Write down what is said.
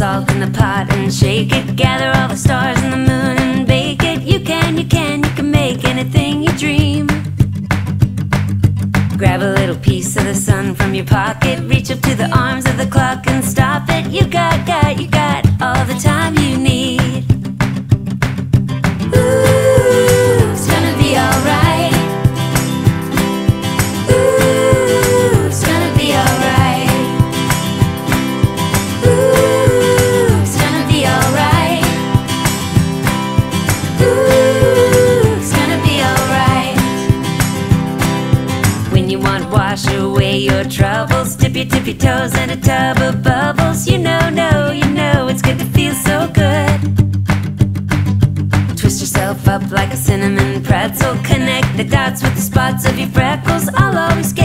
salt in the pot and shake it. Gather all the stars and the moon and bake it. You can, you can, you can make anything you dream. Grab a little piece of the sun from your pocket. Reach up to the arms of the clock and stop it. You got, you got all the time you need. Ooh, it's gonna be alright. Wash away your troubles. Dip your toes in a tub of bubbles. You know, you know it's good to feel so good. Twist yourself up like a cinnamon pretzel. Connect the dots with the spots of your freckles. I'll always get